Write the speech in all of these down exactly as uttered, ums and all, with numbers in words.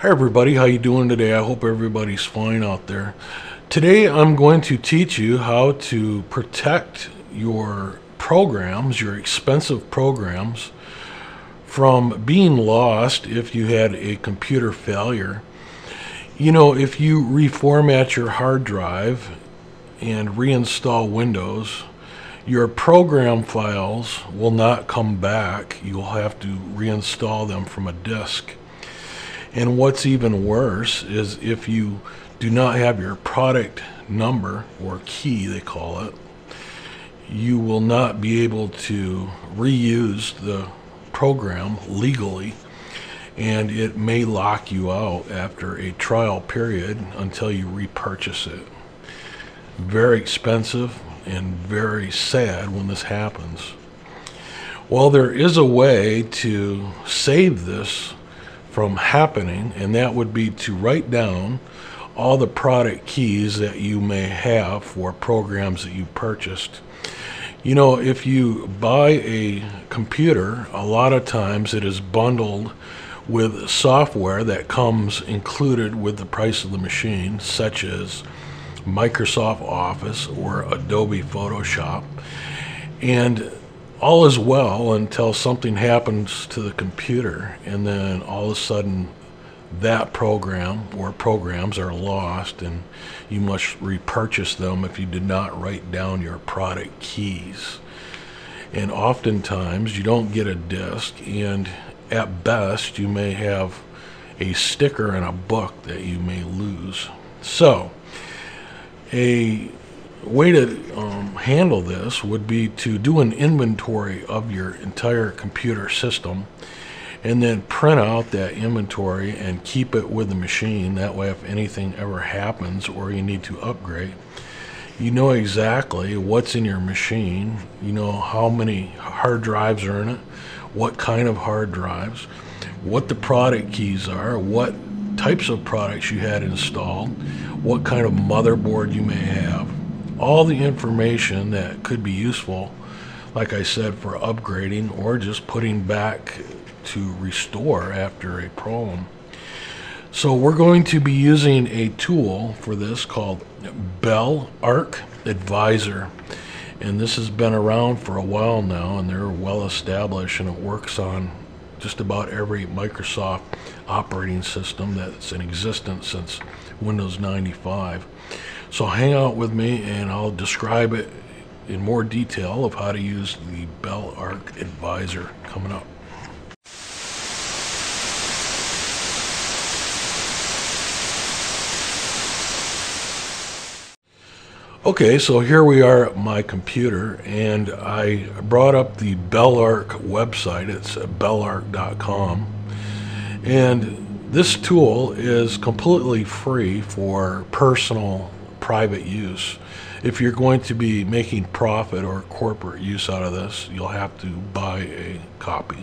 Hi everybody, how you doing today? I hope everybody's fine out there. Today I'm going to teach you how to protect your programs, your expensive programs, from being lost if you had a computer failure. You know, if you reformat your hard drive and reinstall Windows, your program files will not come back. You'll have to reinstall them from a disk. And what's even worse is if you do not have your product number, or key they call it, you will not be able to reuse the program legally, and it may lock you out after a trial period until you repurchase it. Very expensive and very sad when this happens. Well, there is a way to save this from happening, and that would be to write down all the product keys that you may have for programs that you purchased. You know, if you buy a computer, a lot of times it is bundled with software that comes included with the price of the machine, such as Microsoft Office or Adobe Photoshop, and all is well until something happens to the computer, and then all of a sudden that program or programs are lost and you must repurchase them if you did not write down your product keys. And oftentimes you don't get a disk, and at best you may have a sticker and a book that you may lose. So a way to um, handle this would be to do an inventory of your entire computer system, and then print out that inventory and keep it with the machine. That way, if anything ever happens or you need to upgrade, you know exactly what's in your machine. You know how many hard drives are in it, what kind of hard drives, what the product keys are, what types of products you had installed, what kind of motherboard you may have. All the information that could be useful, like I said, for upgrading or just putting back to restore after a problem. So we're going to be using a tool for this called Belarc Advisor, and this has been around for a while now, and they're well established, and it works on just about every Microsoft operating system that's in existence since Windows ninety-five. So hang out with me and I'll describe it in more detail of how to use the Belarc Advisor coming up. Okay, so here we are at my computer, and I brought up the Belarc website. It's belarc dot com, and this tool is completely free for personal private use. If you're going to be making profit or corporate use out of this, you'll have to buy a copy.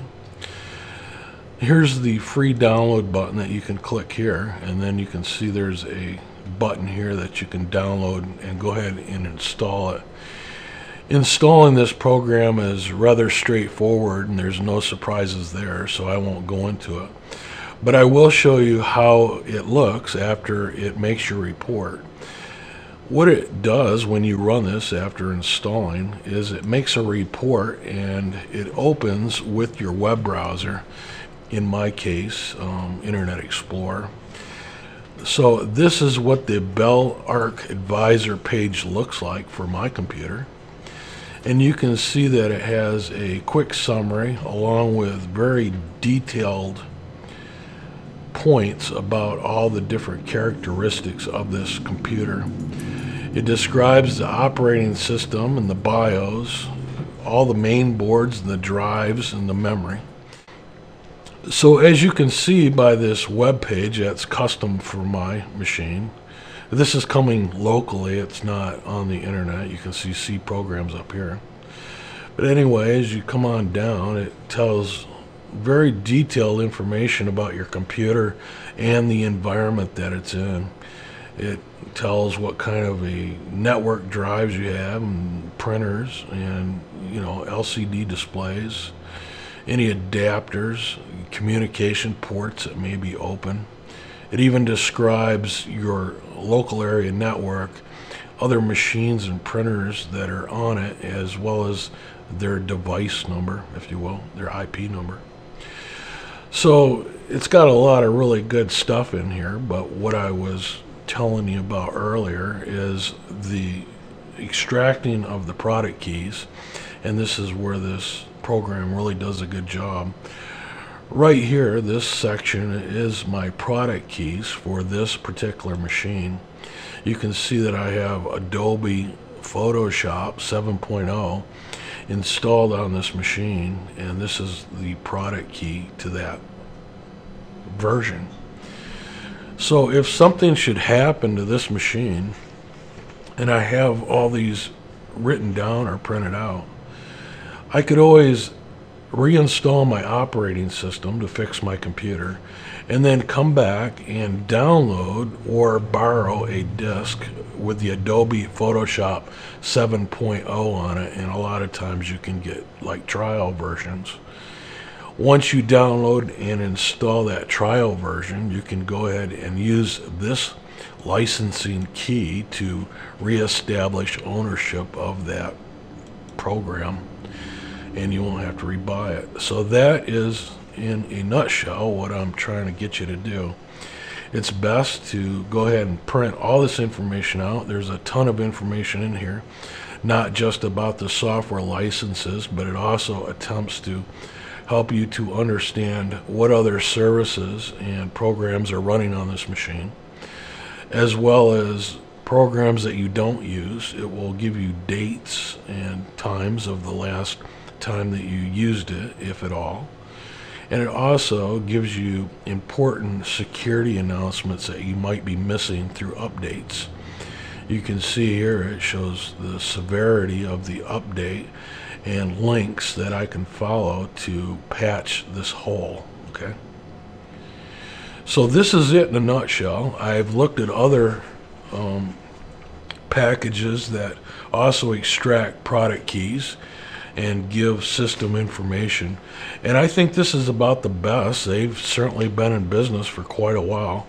Here's the free download button that you can click here, and then you can see there's a button here that you can download and go ahead and install it. Installing this program is rather straightforward, and there's no surprises there, so I won't go into it. But I will show you how it looks after it makes your report. What it does when you run this after installing is it makes a report, and it opens with your web browser, in my case um, Internet Explorer. So this is what the Belarc Advisor page looks like for my computer, and you can see that it has a quick summary along with very detailed points about all the different characteristics of this computer. It describes the operating system and the BIOS, all the main boards, the drives, and the memory. So as you can see by this web page that's custom for my machine, this is coming locally, it's not on the internet. You can see C programs up here. But anyway, as you come on down, it tells very detailed information about your computer and the environment that it's in. It tells what kind of a network drives you have, and printers, and you know, L C D displays. any adapters, communication ports that may be open. It even describes your local area network, other machines and printers that are on it, as well as their device number, if you will, their I P number. So it's got a lot of really good stuff in here, but what I was telling you about earlier is the extracting of the product keys, and this is where this program really does a good job. Right here, this section is my product keys for this particular machine. You can see that I have Adobe Photoshop seven point oh installed on this machine, and this is the product key to that version. So if something should happen to this machine, and I have all these written down or printed out, I could always reinstall my operating system to fix my computer, and then come back and download or borrow a disk with the Adobe Photoshop seven point oh on it, and a lot of times you can get like trial versions. Once you download and install that trial version, you can go ahead and use this licensing key to reestablish ownership of that program, and you won't have to rebuy it. So that is, in a nutshell, what I'm trying to get you to do. It's best to go ahead and print all this information out. There's a ton of information in here, not just about the software licenses, but it also attempts to help you to understand what other services and programs are running on this machine, as well as programs that you don't use. It will give you dates and times of the last time that you used it, if at all, and it also gives you important security announcements that you might be missing through updates. You can see here it shows the severity of the update and links that I can follow to patch this hole. Okay, so this is it in a nutshell. I've looked at other um, packages that also extract product keys and give system information, and I think this is about the best. They've certainly been in business for quite a while.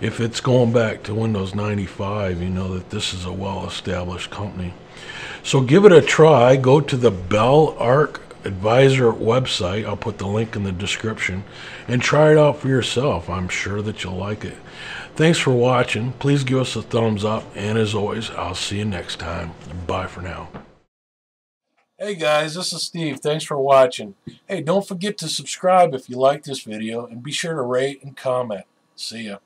If it's going back to Windows ninety-five, you know that this is a well-established company. So give it a try. Go to the Belarc Advisor website. I'll put the link in the description, and try it out for yourself. I'm sure that you'll like it. Thanks for watching. Please give us a thumbs up, and as always, I'll see you next time. Bye for now. Hey guys, this is Steve. Thanks for watching. Hey, don't forget to subscribe if you like this video, and be sure to rate and comment. See ya.